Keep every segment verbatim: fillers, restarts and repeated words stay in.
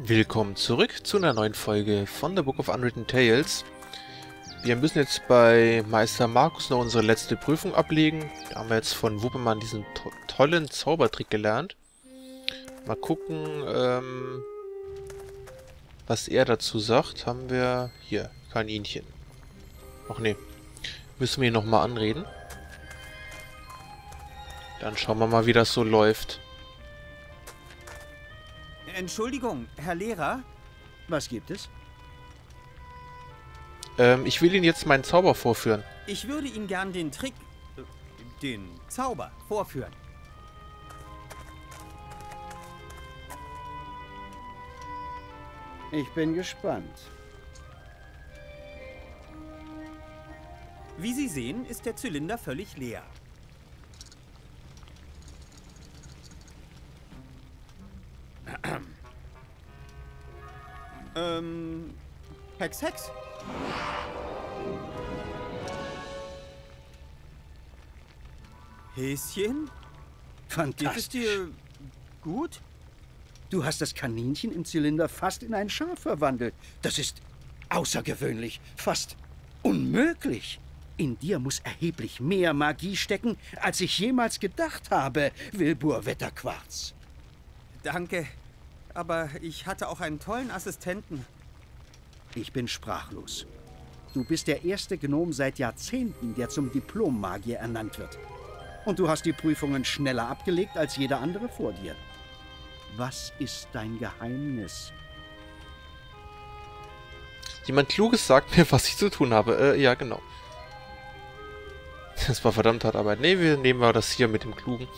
Willkommen zurück zu einer neuen Folge von The Book of Unwritten Tales. Wir müssen jetzt bei Meister Markus noch unsere letzte Prüfung ablegen. Da haben wir jetzt von Wuppemann diesen to tollen Zaubertrick gelernt. Mal gucken, ähm, was er dazu sagt. Haben wir hier Kaninchen. Ach ne, müssen wir ihn nochmal anreden. Dann schauen wir mal, wie das so läuft. Entschuldigung, Herr Lehrer. Was gibt es? Ähm, ich will Ihnen jetzt meinen Zauber vorführen. Ich würde Ihnen gern den Trick, äh, den Zauber vorführen. Ich bin gespannt. Wie Sie sehen, ist der Zylinder völlig leer. Ähm, Hex, Hex. Häschen? Fantastisch. Geht es dir gut? Du hast das Kaninchen im Zylinder fast in ein Schaf verwandelt. Das ist außergewöhnlich, fast unmöglich. In dir muss erheblich mehr Magie stecken, als ich jemals gedacht habe, Wilbur Wetterquarz. Danke. Aber ich hatte auch einen tollen Assistenten. Ich bin sprachlos. Du bist der erste Gnom seit Jahrzehnten, der zum Diplom-Magier ernannt wird. Und du hast die Prüfungen schneller abgelegt als jeder andere vor dir. Was ist dein Geheimnis? Jemand Kluges sagt mir, was ich zu tun habe. Äh, ja, genau. Das war verdammt hart Arbeit. Nee, wir nehmen mal das hier mit dem Klugen.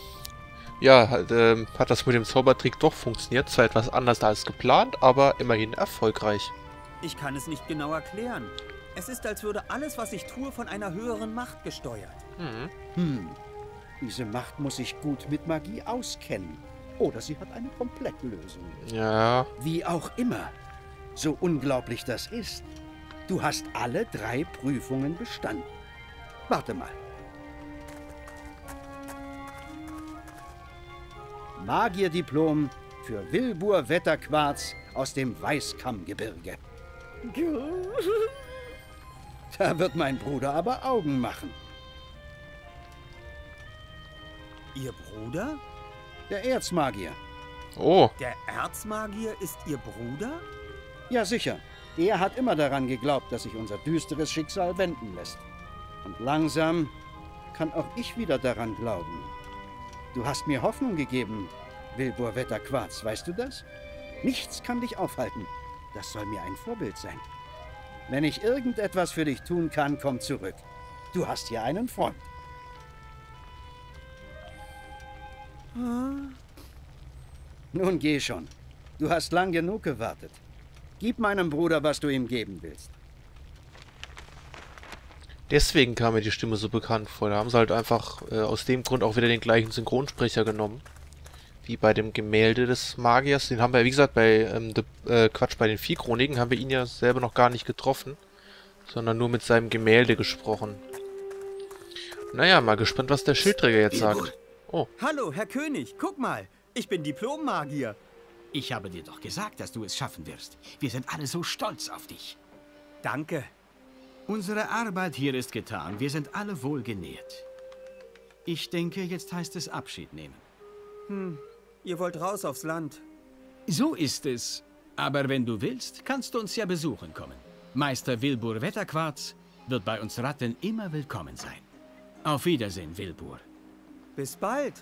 Ja, halt, ähm, hat das mit dem Zaubertrick doch funktioniert. Zwar etwas anders als geplant, aber immerhin erfolgreich. Ich kann es nicht genau erklären. Es ist, als würde alles, was ich tue, von einer höheren Macht gesteuert. Hm. Hm. Diese Macht muss sich gut mit Magie auskennen. Oder sie hat eine Komplettlösung. Ja. Wie auch immer. So unglaublich das ist. Du hast alle drei Prüfungen bestanden. Warte mal. Magierdiplom für Wilbur Wetterquarz aus dem Weißkammgebirge. Da wird mein Bruder aber Augen machen. Ihr Bruder? Der Erzmagier. Oh. Der Erzmagier ist Ihr Bruder? Ja, sicher. Er hat immer daran geglaubt, dass sich unser düsteres Schicksal wenden lässt. Und langsam kann auch ich wieder daran glauben. Du hast mir Hoffnung gegeben, Wilbur Wetterquarz, weißt du das? Nichts kann dich aufhalten. Das soll mir ein Vorbild sein. Wenn ich irgendetwas für dich tun kann, komm zurück. Du hast hier einen Freund. Hm. Nun geh schon. Du hast lang genug gewartet. Gib meinem Bruder, was du ihm geben willst. Deswegen kam mir die Stimme so bekannt vor. Da haben sie halt einfach äh, aus dem Grund auch wieder den gleichen Synchronsprecher genommen. Wie bei dem Gemälde des Magiers. Den haben wir, wie gesagt, bei ähm, de, äh, Quatsch, bei den Viehkronigen haben wir ihn ja selber noch gar nicht getroffen. Sondern nur mit seinem Gemälde gesprochen. Naja, mal gespannt, was der Schildträger jetzt sagt. Oh. Hallo, Herr König, guck mal. Ich bin Diplom-Magier. Ich habe dir doch gesagt, dass du es schaffen wirst. Wir sind alle so stolz auf dich. Danke. Unsere Arbeit hier ist getan. Wir sind alle wohlgenährt. Ich denke, jetzt heißt es Abschied nehmen. Hm, ihr wollt raus aufs Land. So ist es. Aber wenn du willst, kannst du uns ja besuchen kommen. Meister Wilbur Wetterquarz wird bei uns Ratten immer willkommen sein. Auf Wiedersehen, Wilbur. Bis bald.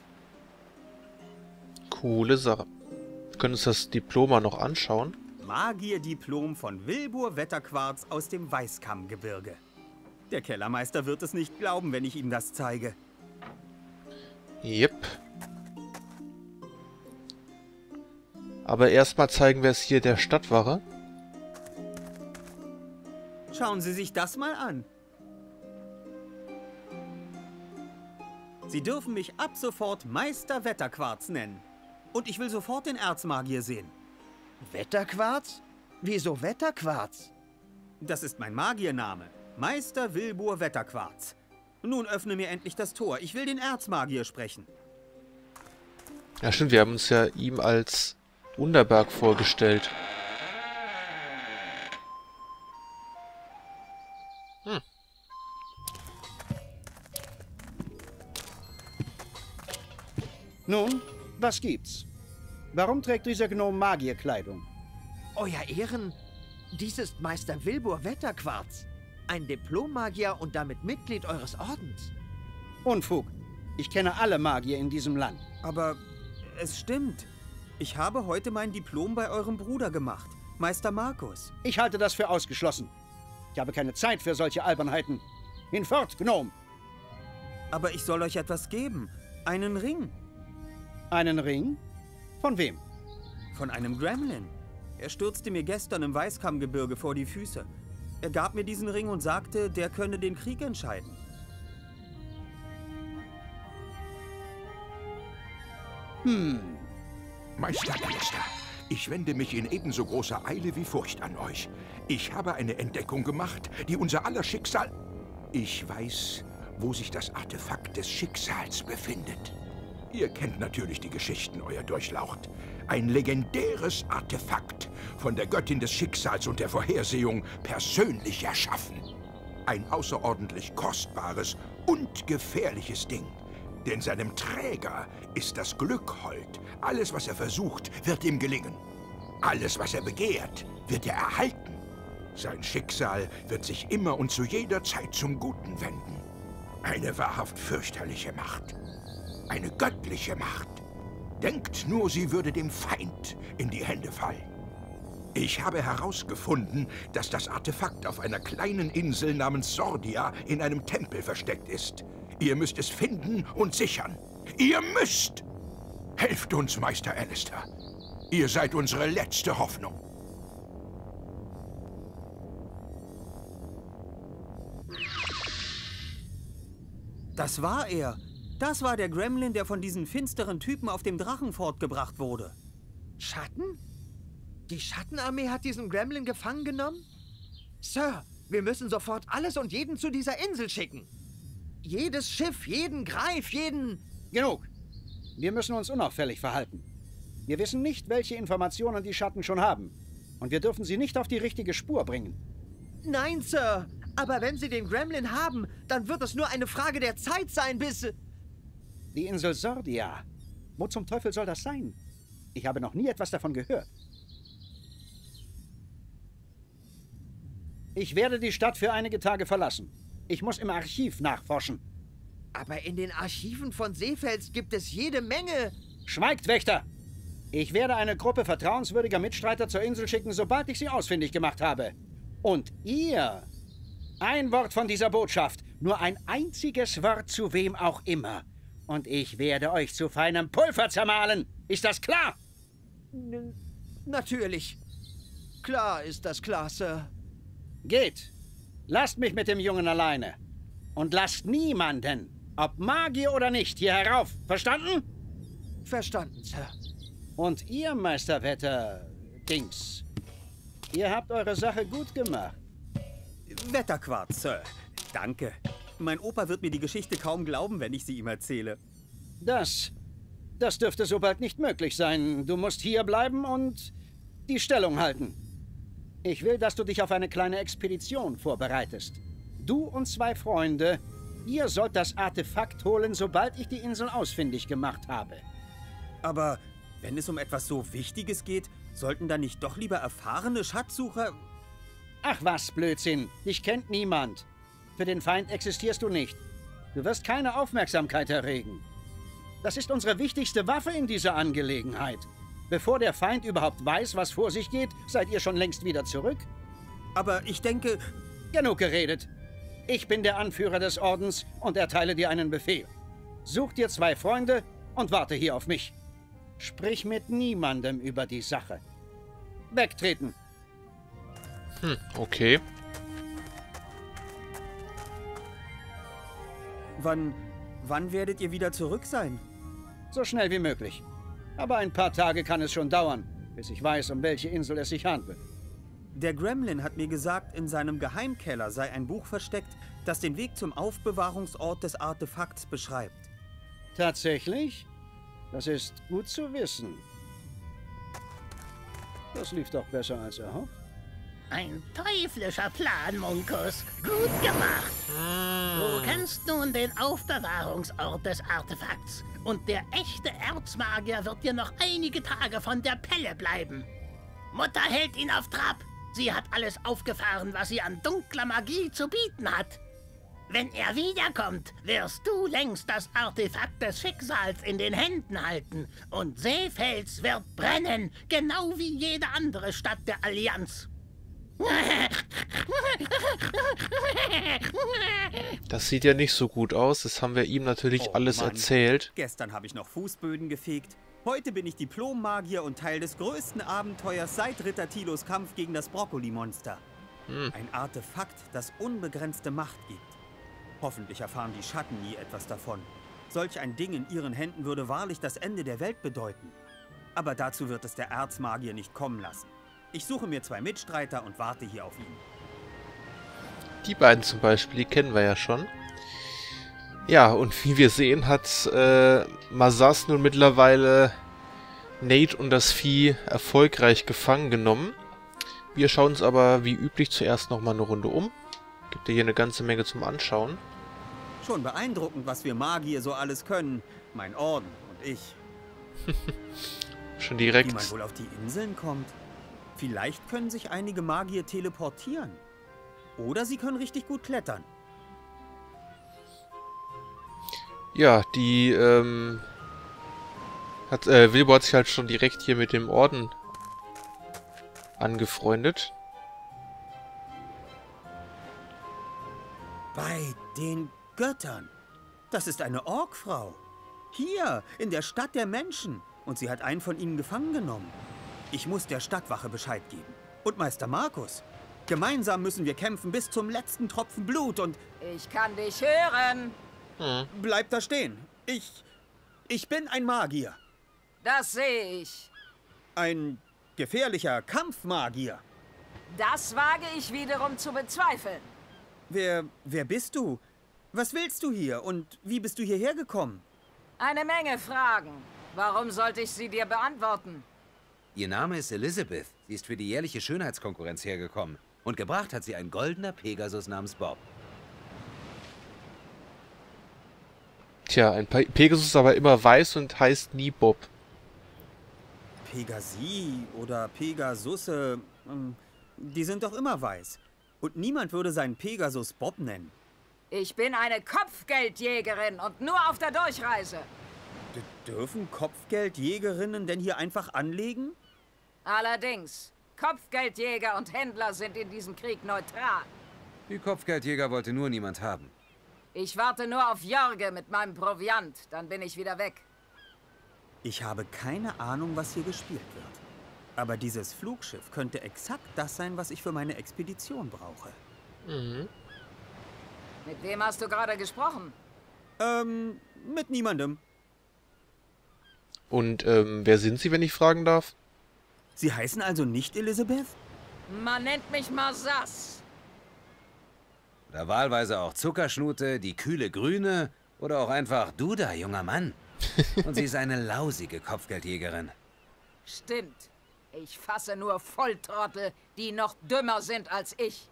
Coole Sache. Wir können uns das Diploma noch anschauen. Magierdiplom von Wilbur Wetterquarz aus dem Weißkammgebirge. Der Kellermeister wird es nicht glauben, wenn ich ihm das zeige. Jep. Aber erstmal zeigen wir es hier der Stadtwache. Schauen Sie sich das mal an. Sie dürfen mich ab sofort Meister Wetterquarz nennen. Und ich will sofort den Erzmagier sehen. Wetterquarz? Wieso Wetterquarz? Das ist mein Magiername. Meister Wilbur Wetterquarz. Nun öffne mir endlich das Tor. Ich will den Erzmagier sprechen. Ja, stimmt. Wir haben uns ja ihm als Wunderberg vorgestellt. Hm. Nun, was gibt's? Warum trägt dieser Gnom Magierkleidung? Euer Ehren, dies ist Meister Wilbur Wetterquarz, ein Diplom-Magier und damit Mitglied eures Ordens. Unfug. Ich kenne alle Magier in diesem Land. Aber es stimmt. Ich habe heute mein Diplom bei eurem Bruder gemacht, Meister Markus. Ich halte das für ausgeschlossen. Ich habe keine Zeit für solche Albernheiten. Hinfort, Gnom! Aber ich soll euch etwas geben. Einen Ring. Einen Ring? Von wem? Von einem Gremlin. Er stürzte mir gestern im Weißkammgebirge vor die Füße. Er gab mir diesen Ring und sagte, der könne den Krieg entscheiden. Hm. Meister Alistair, ich wende mich in ebenso großer Eile wie Furcht an euch. Ich habe eine Entdeckung gemacht, die unser aller Schicksal... Ich weiß, wo sich das Artefakt des Schicksals befindet. Ihr kennt natürlich die Geschichten, euer Durchlaucht. Ein legendäres Artefakt, von der Göttin des Schicksals und der Vorhersehung persönlich erschaffen. Ein außerordentlich kostbares und gefährliches Ding. Denn seinem Träger ist das Glück hold. Alles, was er versucht, wird ihm gelingen. Alles, was er begehrt, wird er erhalten. Sein Schicksal wird sich immer und zu jeder Zeit zum Guten wenden. Eine wahrhaft fürchterliche Macht. Eine göttliche Macht. Denkt nur, sie würde dem Feind in die Hände fallen. Ich habe herausgefunden, dass das Artefakt auf einer kleinen Insel namens Sordia in einem Tempel versteckt ist. Ihr müsst es finden und sichern. Ihr müsst! Helft uns, Meister Alistair. Ihr seid unsere letzte Hoffnung. Das war er. Das war der Gremlin, der von diesen finsteren Typen auf dem Drachen fortgebracht wurde. Schatten? Die Schattenarmee hat diesen Gremlin gefangen genommen? Sir, wir müssen sofort alles und jeden zu dieser Insel schicken. Jedes Schiff, jeden Greif, jeden... Genug. Wir müssen uns unauffällig verhalten. Wir wissen nicht, welche Informationen die Schatten schon haben. Und wir dürfen sie nicht auf die richtige Spur bringen. Nein, Sir. Aber wenn sie den Gremlin haben, dann wird es nur eine Frage der Zeit sein, bis... Die Insel Sordia. Wo zum Teufel soll das sein? Ich habe noch nie etwas davon gehört. Ich werde die Stadt für einige Tage verlassen. Ich muss im Archiv nachforschen. Aber in den Archiven von Seefels gibt es jede Menge... Schweigt, Wächter! Ich werde eine Gruppe vertrauenswürdiger Mitstreiter zur Insel schicken, sobald ich sie ausfindig gemacht habe. Und ihr... Ein Wort von dieser Botschaft, nur ein einziges Wort zu wem auch immer. Und ich werde euch zu feinem Pulver zermahlen. Ist das klar? N- natürlich. Klar ist das klar, Sir. Geht! Lasst mich mit dem Jungen alleine. Und lasst niemanden, ob Magier oder nicht, hier herauf. Verstanden? Verstanden, Sir. Und ihr, Meister Wetter-Dings, ihr habt eure Sache gut gemacht. Wetterquarz, Sir. Danke. Mein Opa wird mir die Geschichte kaum glauben, wenn ich sie ihm erzähle. Das, das dürfte so bald nicht möglich sein. Du musst hier bleiben und die Stellung halten. Ich will, dass du dich auf eine kleine Expedition vorbereitest. Du und zwei Freunde, ihr sollt das Artefakt holen, sobald ich die Insel ausfindig gemacht habe. Aber wenn es um etwas so Wichtiges geht, sollten dann nicht doch lieber erfahrene Schatzsucher... Ach was, Blödsinn. Dich kennt niemand. Für den Feind existierst du nicht. Du wirst keine Aufmerksamkeit erregen. Das ist unsere wichtigste Waffe in dieser Angelegenheit. Bevor der Feind überhaupt weiß, was vor sich geht, seid ihr schon längst wieder zurück. Aber ich denke... Genug geredet. Ich bin der Anführer des Ordens und erteile dir einen Befehl. Such dir zwei Freunde und warte hier auf mich. Sprich mit niemandem über die Sache. Wegtreten. Hm, okay. Wann... wann werdet ihr wieder zurück sein? So schnell wie möglich. Aber ein paar Tage kann es schon dauern, bis ich weiß, um welche Insel es sich handelt. Der Gremlin hat mir gesagt, in seinem Geheimkeller sei ein Buch versteckt, das den Weg zum Aufbewahrungsort des Artefakts beschreibt. Tatsächlich? Das ist gut zu wissen. Das lief doch besser als erhofft. Ein teuflischer Plan, Munkus. Gut gemacht. Du kennst nun den Aufbewahrungsort des Artefakts. Und der echte Erzmagier wird dir noch einige Tage von der Pelle bleiben. Mutter hält ihn auf Trab. Sie hat alles aufgefahren, was sie an dunkler Magie zu bieten hat. Wenn er wiederkommt, wirst du längst das Artefakt des Schicksals in den Händen halten. Und Seefels wird brennen, genau wie jede andere Stadt der Allianz. Das sieht ja nicht so gut aus. Das haben wir ihm natürlich oh, alles Mann. erzählt. Gestern habe ich noch Fußböden gefegt. Heute bin ich Diplom-Magier und Teil des größten Abenteuers seit Ritter Tilos Kampf gegen das Brokkoli-Monster. Hm. Ein Artefakt, das unbegrenzte Macht gibt. Hoffentlich erfahren die Schatten nie etwas davon. Solch ein Ding in ihren Händen würde wahrlich das Ende der Welt bedeuten. Aber dazu wird es der Erzmagier nicht kommen lassen. Ich suche mir zwei Mitstreiter und warte hier auf ihn. Die beiden zum Beispiel, die kennen wir ja schon. Ja, und wie wir sehen, hat äh, Marsas nun mittlerweile Nate und das Vieh erfolgreich gefangen genommen. Wir schauen uns aber wie üblich zuerst nochmal eine Runde um. Gibt ja hier eine ganze Menge zum Anschauen. Schon beeindruckend, was wir Magier so alles können. Mein Orden und ich. Schon direkt. Wie man wohl auf die Inseln kommt. Vielleicht können sich einige Magier teleportieren. Oder sie können richtig gut klettern. Ja, die, ähm... Hat, äh, Wilbur hat sich halt schon direkt hier mit dem Orden angefreundet. Bei den Göttern. Das ist eine Orkfrau. Hier, in der Stadt der Menschen. Und sie hat einen von ihnen gefangen genommen. Ich muss der Stadtwache Bescheid geben. Und Meister Markus. Gemeinsam müssen wir kämpfen bis zum letzten Tropfen Blut und... Ich kann dich hören. Hm. Bleib da stehen. Ich... Ich bin ein Magier. Das sehe ich. Ein gefährlicher Kampfmagier. Das wage ich wiederum zu bezweifeln. Wer, wer bist du? Was willst du hier und wie bist du hierher gekommen? Eine Menge Fragen. Warum sollte ich sie dir beantworten? Ihr Name ist Elizabeth. Sie ist für die jährliche Schönheitskonkurrenz hergekommen. Und gebracht hat sie ein goldener Pegasus namens Bob. Tja, ein Pe Pegasus ist aber immer weiß und heißt nie Bob. Pegasi oder Pegasusse, die sind doch immer weiß. Und niemand würde seinen Pegasus Bob nennen. Ich bin eine Kopfgeldjägerin und nur auf der Durchreise. D- dürfen Kopfgeldjägerinnen denn hier einfach anlegen? Allerdings. Kopfgeldjäger und Händler sind in diesem Krieg neutral. Die Kopfgeldjäger wollte nur niemand haben. Ich warte nur auf Jörge mit meinem Proviant, dann bin ich wieder weg. Ich habe keine Ahnung, was hier gespielt wird. Aber dieses Flugschiff könnte exakt das sein, was ich für meine Expedition brauche. Mhm. Mit wem hast du gerade gesprochen? Ähm, mit niemandem. Und, ähm, wer sind Sie, wenn ich fragen darf? Sie heißen also nicht Elizabeth? Man nennt mich Marsas. Oder wahlweise auch Zuckerschnute, die kühle Grüne oder auch einfach Duda, junger Mann. Und sie ist eine lausige Kopfgeldjägerin. Stimmt. Ich fasse nur Volltrottel, die noch dümmer sind als ich.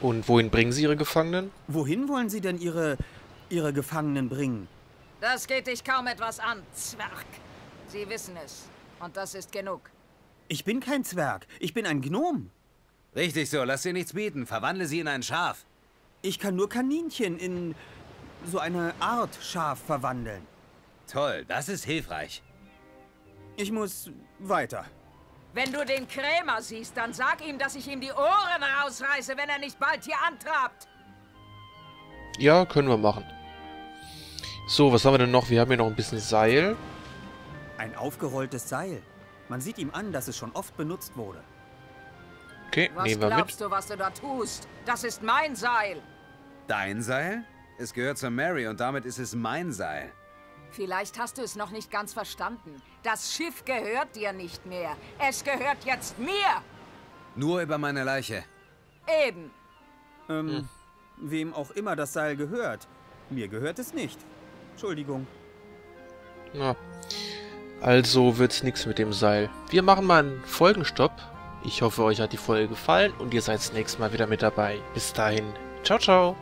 Und wohin bringen Sie Ihre Gefangenen? Wohin wollen Sie denn Ihre, Ihre Gefangenen bringen? Das geht dich kaum etwas an, Zwerg. Sie wissen es. Und das ist genug. Ich bin kein Zwerg. Ich bin ein Gnom. Richtig so. Lass dir nichts bieten. Verwandle sie in ein Schaf. Ich kann nur Kaninchen in so eine Art Schaf verwandeln. Toll. Das ist hilfreich. Ich muss weiter. Wenn du den Krämer siehst, dann sag ihm, dass ich ihm die Ohren rausreiße, wenn er nicht bald hier antrabt. Ja, können wir machen. So, was haben wir denn noch? Wir haben hier noch ein bisschen Seil. Ein aufgerolltes Seil. Man sieht ihm an, dass es schon oft benutzt wurde. Okay, was nehmen wir mit. Was glaubst du, was du da tust? Das ist mein Seil. Dein Seil? Es gehört zu Mary und damit ist es mein Seil. Vielleicht hast du es noch nicht ganz verstanden. Das Schiff gehört dir nicht mehr. Es gehört jetzt mir. Nur über meine Leiche. Eben. Ähm, hm. Wem auch immer das Seil gehört. Mir gehört es nicht. Entschuldigung. Ja. Also wird's nichts mit dem Seil. Wir machen mal einen Folgenstopp. Ich hoffe, euch hat die Folge gefallen und ihr seid das nächste Mal wieder mit dabei. Bis dahin. Ciao, ciao.